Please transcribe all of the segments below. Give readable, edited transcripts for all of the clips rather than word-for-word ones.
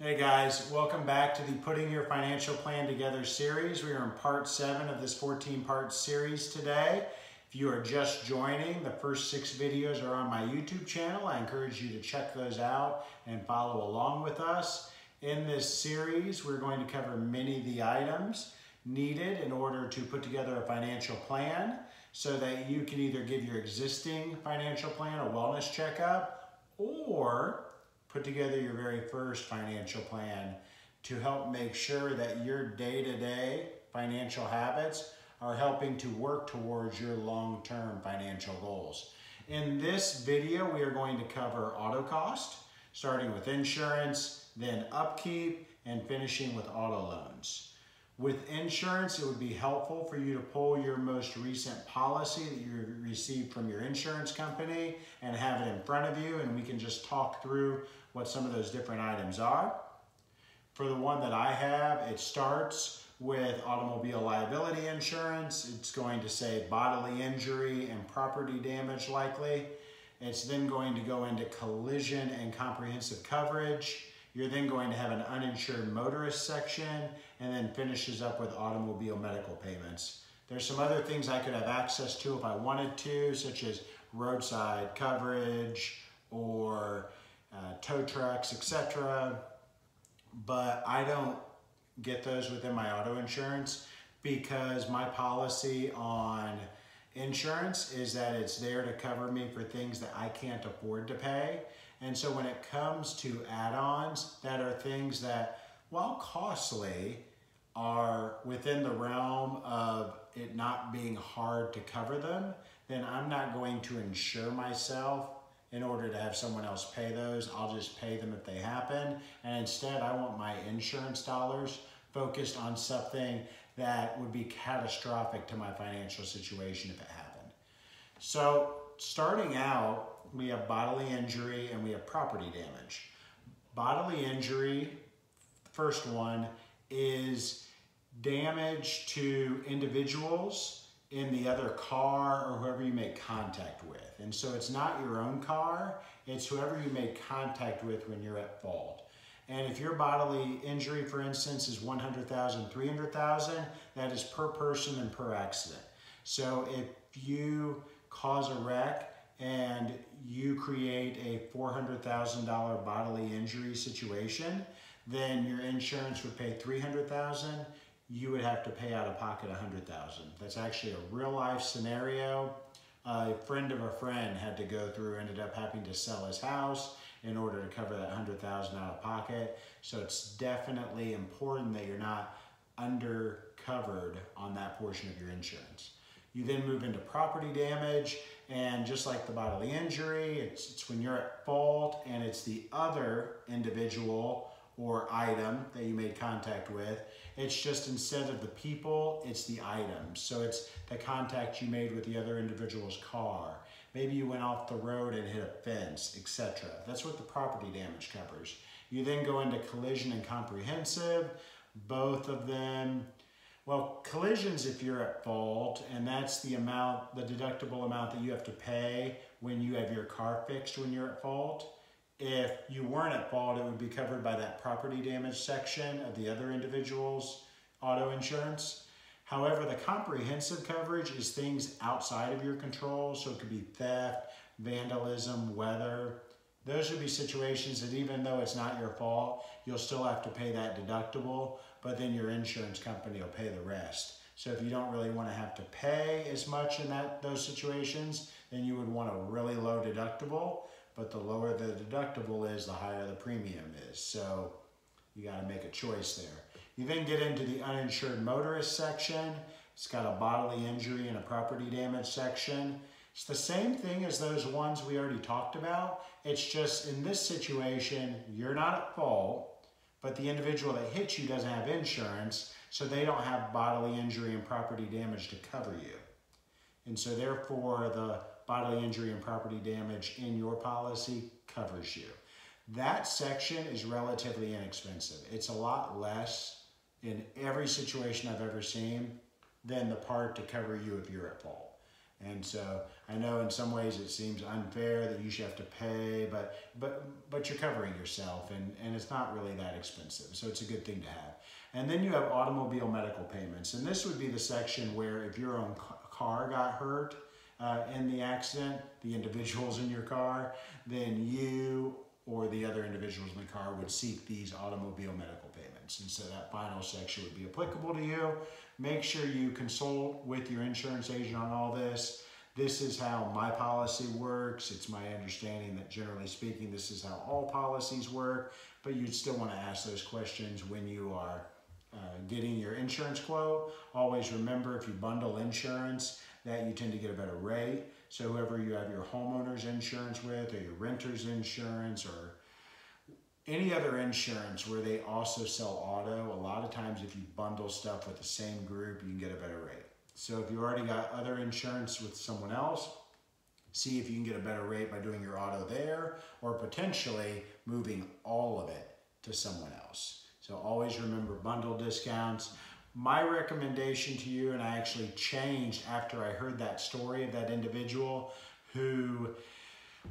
Hey guys, welcome back to the Putting Your Financial Plan Together series. We are in part 7 of this 14-part series today. If you are just joining, the first 6 videos are on my YouTube channel. I encourage you to check those out and follow along with us. In this series, we're going to cover many of the items needed in order to put together a financial plan so that you can either give your existing financial plan a wellness checkup or put together your very first financial plan to help make sure that your day-to-day financial habits are helping to work towards your long-term financial goals. In this video, we are going to cover auto cost, starting with insurance, then upkeep, and finishing with auto loans. With insurance, it would be helpful for you to pull your most recent policy that you received from your insurance company and have it in front of you, and we can just talk through what some of those different items are. For the one that I have, it starts with automobile liability insurance. It's going to say bodily injury and property damage likely. It's then going to go into collision and comprehensive coverage. You're then going to have an uninsured motorist section and then finishes up with automobile medical payments. There's some other things I could have access to if I wanted to, such as roadside coverage or tow trucks, etc. But I don't get those within my auto insurance because my policy on insurance is that it's there to cover me for things that I can't afford to pay. And so when it comes to add-ons that are things that, while costly, are within the realm of it not being hard to cover them, then I'm not going to insure myself in order to have someone else pay those. I'll just pay them if they happen. And instead, I want my insurance dollars focused on something that would be catastrophic to my financial situation if it happened. So starting out, we have bodily injury and we have property damage. Bodily injury, first one, is damage to individuals in the other car or whoever you make contact with. And so it's not your own car, it's whoever you made contact with when you're at fault. And if your bodily injury, for instance, is $100,000, $300,000, that is per person and per accident. So if you cause a wreck and you create a $400,000 bodily injury situation, then your insurance would pay $300,000. You would have to pay out of pocket $100,000. That's actually a real life scenario. A friend of a friend had to go through, ended up having to sell his house in order to cover that $100,000 out of pocket. So it's definitely important that you're not undercovered on that portion of your insurance. You then move into property damage, and just like the bodily injury, it's when you're at fault and it's the other individual or item that you made contact with. It's just instead of the people, it's the items. So it's the contact you made with the other individual's car. Maybe you went off the road and hit a fence, etc. That's what the property damage covers. You then go into collision and comprehensive. Both of them, well, collisions if you're at fault, and that's the amount, the deductible amount that you have to pay when you have your car fixed when you're at fault. If you weren't at fault, it would be covered by that property damage section of the other individual's auto insurance. However, the comprehensive coverage is things outside of your control, so it could be theft, vandalism, weather. Those would be situations that even though it's not your fault, you'll still have to pay that deductible, but then your insurance company will pay the rest. So if you don't really want to have to pay as much in those situations, then you would want a really low deductible, but the lower the deductible is, the higher the premium is. So you got to make a choice there. You then get into the uninsured motorist section. It's got a bodily injury and a property damage section. It's the same thing as those ones we already talked about. It's just in this situation, you're not at fault, but the individual that hit you doesn't have insurance, so they don't have bodily injury and property damage to cover you. And so therefore, the bodily injury and property damage in your policy covers you. That section is relatively inexpensive. It's a lot less in every situation I've ever seen than the part to cover you if you're at fault. And so I know in some ways it seems unfair that you should have to pay, but you're covering yourself, and it's not really that expensive. So it's a good thing to have. And then you have automobile medical payments. And this would be the section where if your own car got hurt in the accident, the individuals in your car, then you or the other individuals in the car would seek these automobile medical payments. And so that final section would be applicable to you. Make sure you consult with your insurance agent on all this. This is how my policy works. It's my understanding that generally speaking, this is how all policies work, but you'd still want to ask those questions when you are getting your insurance quote. Always remember, if you bundle insurance, that you tend to get a better rate. So whoever you have your homeowner's insurance with, or your renter's insurance, or any other insurance where they also sell auto, a lot of times if you bundle stuff with the same group, you can get a better rate. So if you already got other insurance with someone else, see if you can get a better rate by doing your auto there, or potentially moving all of it to someone else. So always remember bundle discounts. My recommendation to you, and I actually changed after I heard that story of that individual who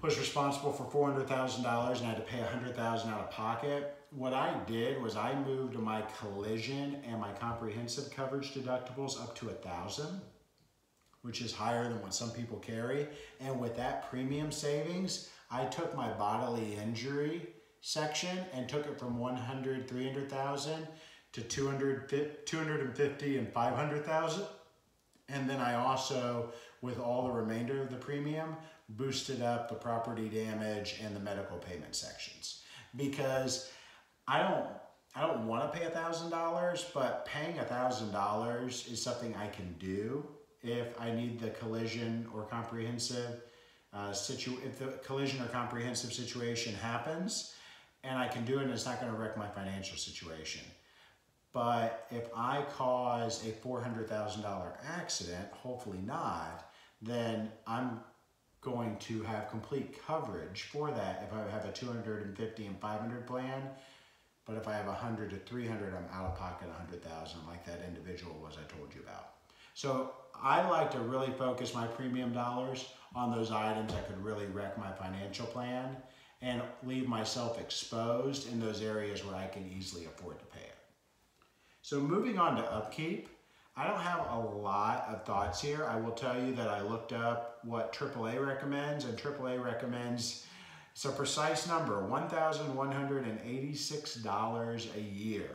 was responsible for $400,000 and had to pay $100,000 out of pocket. What I did was I moved my collision and my comprehensive coverage deductibles up to $1,000, which is higher than what some people carry. And with that premium savings, I took my bodily injury section and took it from 100, 300,000 to 200, 250 and 500,000. And then I also, with all the remainder of the premium, boosted up the property damage and the medical payment sections, because I don't want to pay $1,000, but paying $1,000 is something I can do if I need the collision or comprehensive if the collision or comprehensive situation happens, and I can do it and it's not going to wreck my financial situation. But if I cause a $400,000 accident, hopefully not, then I'm going to have complete coverage for that if I have a 250 and 500 plan. But if I have 100 to 300, I'm out of pocket 100,000, like that individual was I told you about. So I like to really focus my premium dollars on those items that could really wreck my financial plan and leave myself exposed in those areas where I can easily afford to pay it. So moving on to upkeep, I don't have a lot of thoughts here. I will tell you that I looked up what AAA recommends, and AAA recommends, it's a precise number, $1,186 a year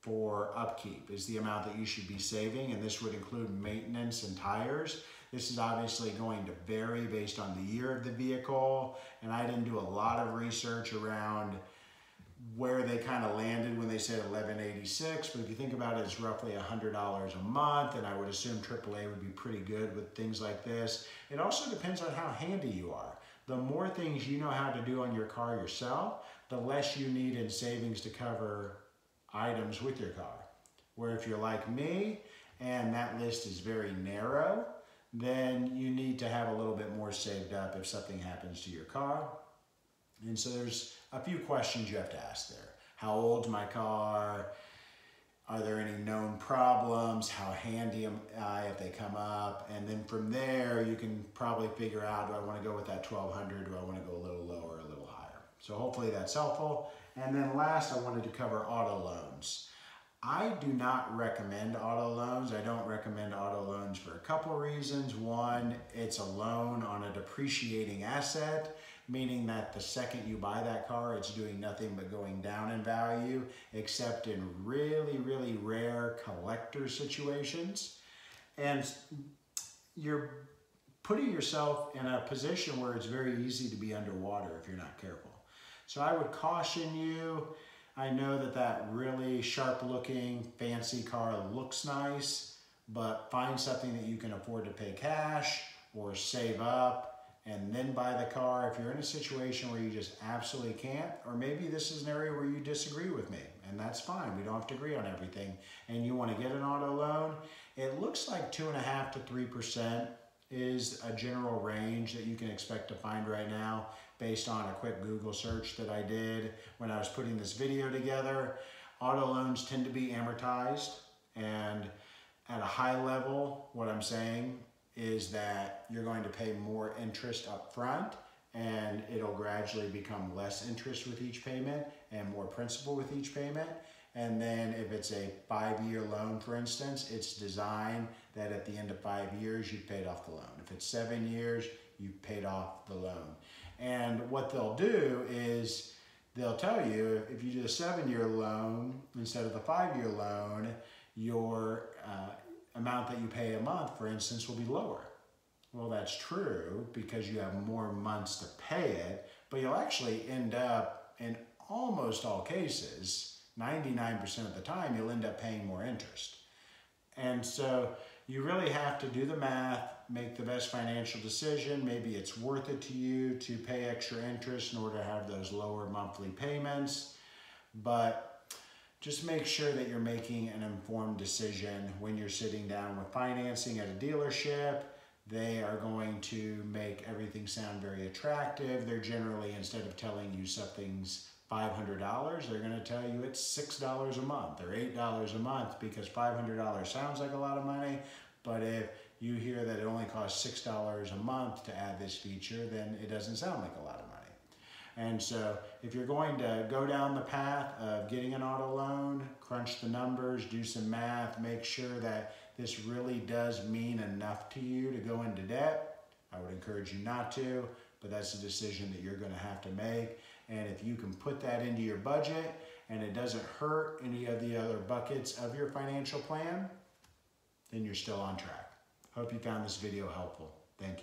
for upkeep is the amount that you should be saving, and this would include maintenance and tires. This is obviously going to vary based on the year of the vehicle, and I didn't do a lot of research around where they kind of landed when they said $1,186, but if you think about it, it's roughly $100 a month, and I would assume AAA would be pretty good with things like this. It also depends on how handy you are. The more things you know how to do on your car yourself, the less you need in savings to cover items with your car. Where if you're like me, and that list is very narrow, then you need to have a little bit more saved up if something happens to your car. And so there's a few questions you have to ask there. How old's my car? Are there any known problems? How handy am I if they come up? And then from there, you can probably figure out, do I want to go with that 1,200? Do I want to go a little lower, a little higher? So hopefully that's helpful. And then last, I wanted to cover auto loans. I do not recommend auto loans. I don't recommend auto loans for a couple reasons. One, it's a loan on a depreciating asset, meaning that the second you buy that car, it's doing nothing but going down in value, except in really, really rare collector situations. And you're putting yourself in a position where it's very easy to be underwater if you're not careful. So I would caution you. I know that that really sharp-looking, fancy car looks nice, but find something that you can afford to pay cash or save up and then buy the car if you're in a situation where you just absolutely can't, or maybe this is an area where you disagree with me, and that's fine. We don't have to agree on everything, and you want to get an auto loan. It looks like 2.5 to 3% is a general range that you can expect to find right now based on a quick Google search that I did when I was putting this video together. Auto loans tend to be amortized, and at a high level, what I'm saying is that you're going to pay more interest up front, and it'll gradually become less interest with each payment and more principal with each payment. And then if it's a 5-year loan, for instance, it's designed that at the end of 5 years, you've paid off the loan. If it's 7 years, you've paid off the loan. And what they'll do is they'll tell you, if you do a 7-year loan instead of the 5-year loan, your amount that you pay a month, for instance, will be lower. Well, that's true because you have more months to pay it, but you'll actually end up, in almost all cases, 99% of the time, you'll end up paying more interest. And so you really have to do the math, make the best financial decision. Maybe it's worth it to you to pay extra interest in order to have those lower monthly payments. But just make sure that you're making an informed decision when you're sitting down with financing at a dealership. They are going to make everything sound very attractive. They're generally, instead of telling you something's $500, they're going to tell you it's $6 a month or $8 a month, because $500 sounds like a lot of money, but if you hear that it only costs $6 a month to add this feature, then it doesn't sound like a lot of money. And so if you're going to go down the path of getting an auto loan, crunch the numbers, do some math, make sure that this really does mean enough to you to go into debt. I would encourage you not to, but that's a decision that you're going to have to make. And if you can put that into your budget and it doesn't hurt any of the other buckets of your financial plan, then you're still on track. Hope you found this video helpful. Thank you.